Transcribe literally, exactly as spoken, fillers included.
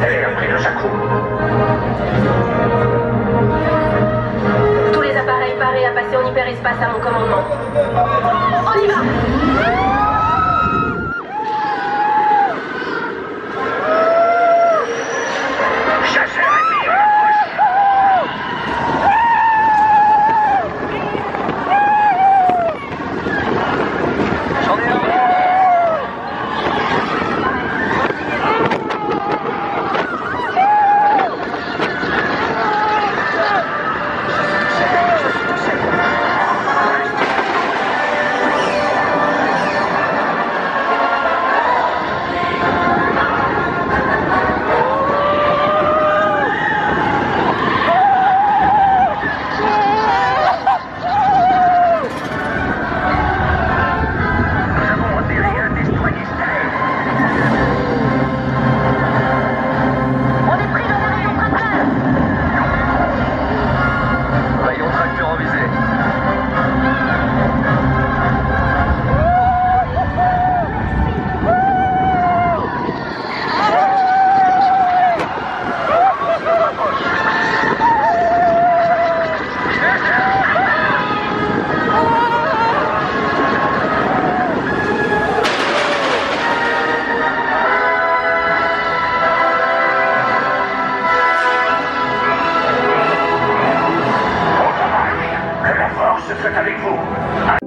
récupérer la prise de Jakku. Tous les appareils parés à passer en hyperespace à mon commandement. On y va! Avec vous.